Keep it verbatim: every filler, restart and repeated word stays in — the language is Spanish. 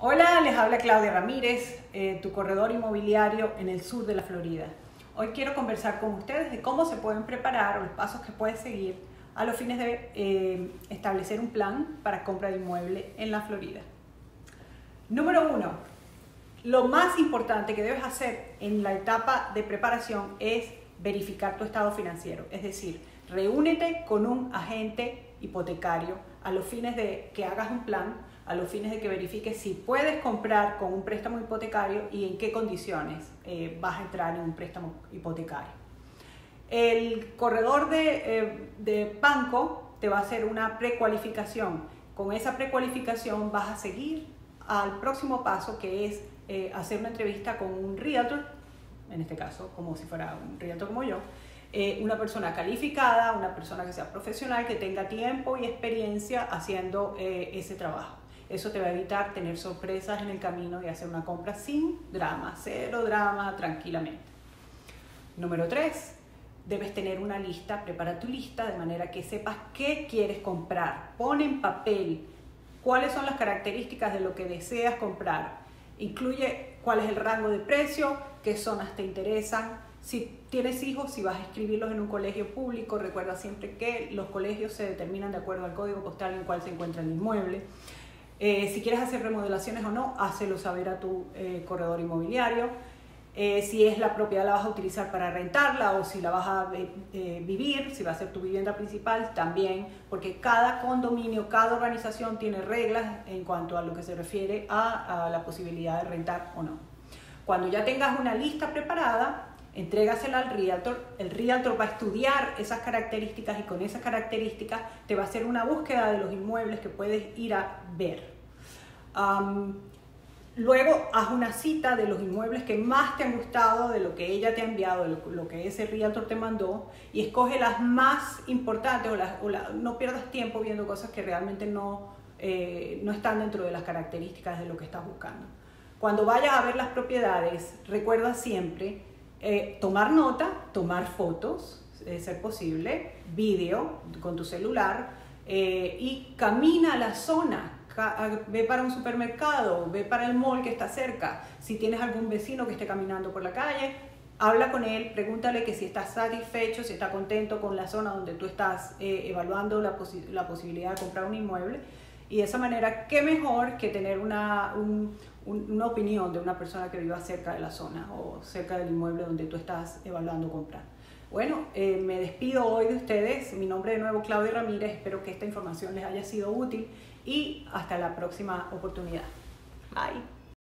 Hola, les habla Claudia Ramírez, eh, tu corredor inmobiliario en el sur de la Florida. Hoy quiero conversar con ustedes de cómo se pueden preparar o los pasos que puedes seguir a los fines de eh, establecer un plan para compra de inmueble en la Florida. Número uno, lo más importante que debes hacer en la etapa de preparación es verificar tu estado financiero, es decir, reúnete con un agente hipotecario a los fines de que hagas un plan, a los fines de que verifiques si puedes comprar con un préstamo hipotecario y en qué condiciones eh, vas a entrar en un préstamo hipotecario. El corredor de, eh, de banco te va a hacer una precualificación. Con esa precualificación vas a seguir al próximo paso, que es eh, hacer una entrevista con un realtor, en este caso como si fuera un realtor como yo, Eh, una persona calificada, una persona que sea profesional, que tenga tiempo y experiencia haciendo eh, ese trabajo. Eso te va a evitar tener sorpresas en el camino y hacer una compra sin drama, cero drama, tranquilamente. Número tres, debes tener una lista, prepara tu lista de manera que sepas qué quieres comprar. Pon en papel cuáles son las características de lo que deseas comprar. Incluye cuál es el rango de precio, qué zonas te interesan. Si tienes hijos, si vas a inscribirlos en un colegio público, recuerda siempre que los colegios se determinan de acuerdo al código postal en el cual se encuentra el inmueble. Eh, si quieres hacer remodelaciones o no, hácelo saber a tu eh, corredor inmobiliario. Eh, si es la propiedad la vas a utilizar para rentarla o si la vas a eh, vivir, si va a ser tu vivienda principal, también, porque cada condominio, cada organización tiene reglas en cuanto a lo que se refiere a, a la posibilidad de rentar o no. Cuando ya tengas una lista preparada, entrégasela al realtor. El realtor va a estudiar esas características y con esas características te va a hacer una búsqueda de los inmuebles que puedes ir a ver. Um, Luego, haz una cita de los inmuebles que más te han gustado, de lo que ella te ha enviado, de lo que ese realtor te mandó, y escoge las más importantes, o, las, o la, no pierdas tiempo viendo cosas que realmente no, eh, no están dentro de las características de lo que estás buscando. Cuando vayas a ver las propiedades, recuerda siempre eh, tomar nota, tomar fotos, de ser posible, video con tu celular, eh, y camina a la zona. Ve para un supermercado, ve para el mall que está cerca. Si tienes algún vecino que esté caminando por la calle, habla con él, pregúntale que si está satisfecho, si está contento con la zona donde tú estás eh, evaluando la, posi la posibilidad de comprar un inmueble. Y de esa manera, qué mejor que tener una, un, un, una opinión de una persona que viva cerca de la zona o cerca del inmueble donde tú estás evaluando comprar. Bueno, eh, me despido hoy de ustedes. Mi nombre de nuevo, Claudia Ramírez. Espero que esta información les haya sido útil y hasta la próxima oportunidad. Bye.